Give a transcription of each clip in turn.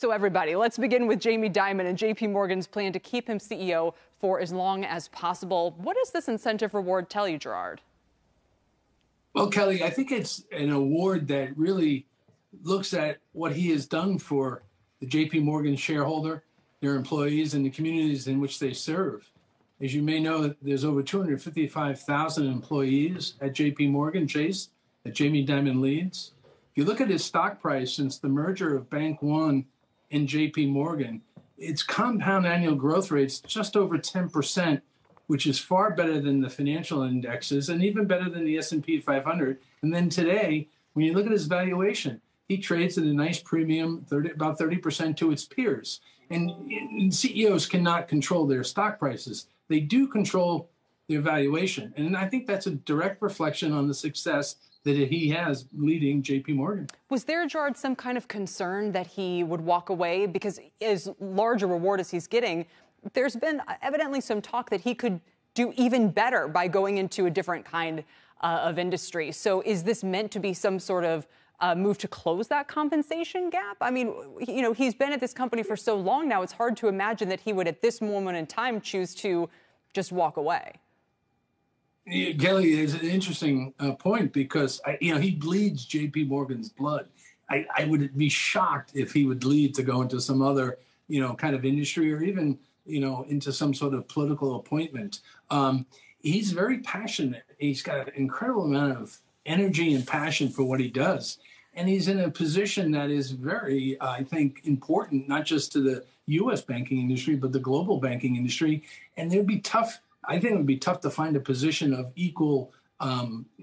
So everybody, let's begin with Jamie Dimon and J.P. Morgan's plan to keep him CEO for as long as possible. What does this incentive reward tell you, Gerard? Well, Kelly, I think it's an award that really looks at what he has done for the J.P. Morgan shareholder, their employees, and the communities in which they serve. As you may know, there's over 255,000 employees at JPMorgan Chase that Jamie Dimon leads. If you look at his stock price since the merger of Bank One and JPMorgan, its compound annual growth rate's just over 10%, which is far better than the financial indexes and even better than the S&P 500. And then today, when you look at his valuation, he trades at a nice premium, about 30% to its peers. And CEOs cannot control their stock prices. They do control their valuation. And I think that's a direct reflection on the success that he has leading J.P. Morgan. Was there, Gerard, some kind of concern that he would walk away? Because as large a reward as he's getting, there's been evidently some talk that he could do even better by going into a different kind of industry. So is this meant to be some sort of move to close that compensation gap? I mean, you know, he's been at this company for so long now, it's hard to imagine that he would at this moment in time choose to just walk away. Yeah, Kelly, it's an interesting point because, he bleeds J.P. Morgan's blood. I would be shocked if he would lead to go into some other, kind of industry or even, into some sort of political appointment. He's very passionate. He's got an incredible amount of energy and passion for what he does. And he's in a position that is very, I think, important, not just to the U.S. banking industry, but the global banking industry. And there'd be tough, I think it would be tough to find a position of equal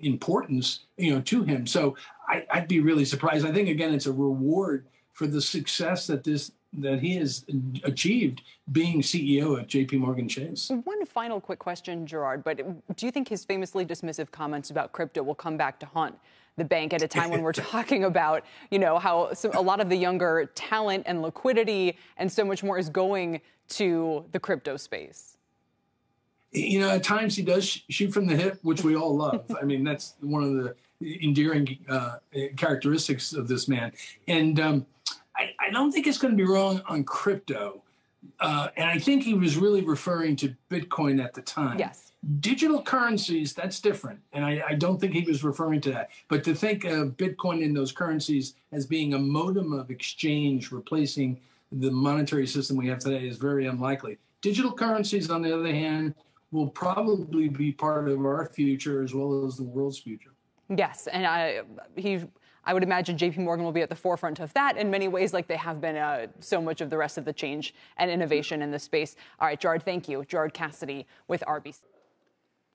importance, to him. So I'd be really surprised. I think, again, it's a reward for the success that he has achieved being CEO at JPMorgan Chase. One final quick question, Gerard, but do you think his famously dismissive comments about crypto will come back to haunt the bank at a time when we're talking about, how a lot of the younger talent and liquidity and so much more is going to the crypto space? At times he does shoot from the hip, which we all love. I mean, that's one of the endearing characteristics of this man. And I don't think it's going to be wrong on crypto. And I think he was really referring to Bitcoin at the time. Yes. Digital currencies, that's different. And I don't think he was referring to that. But to think of Bitcoin and those currencies as being a modem of exchange replacing the monetary system we have today is very unlikely. Digital currencies, on the other hand, will probably be part of our future as well as the world's future. Yes. And I would imagine J.P. Morgan will be at the forefront of that in many ways, like they have been so much of the rest of the change and innovation in this space. All right, Gerard, thank you. Gerard Cassidy with RBC.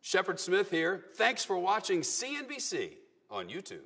Shepherd Smith here. Thanks for watching CNBC on YouTube.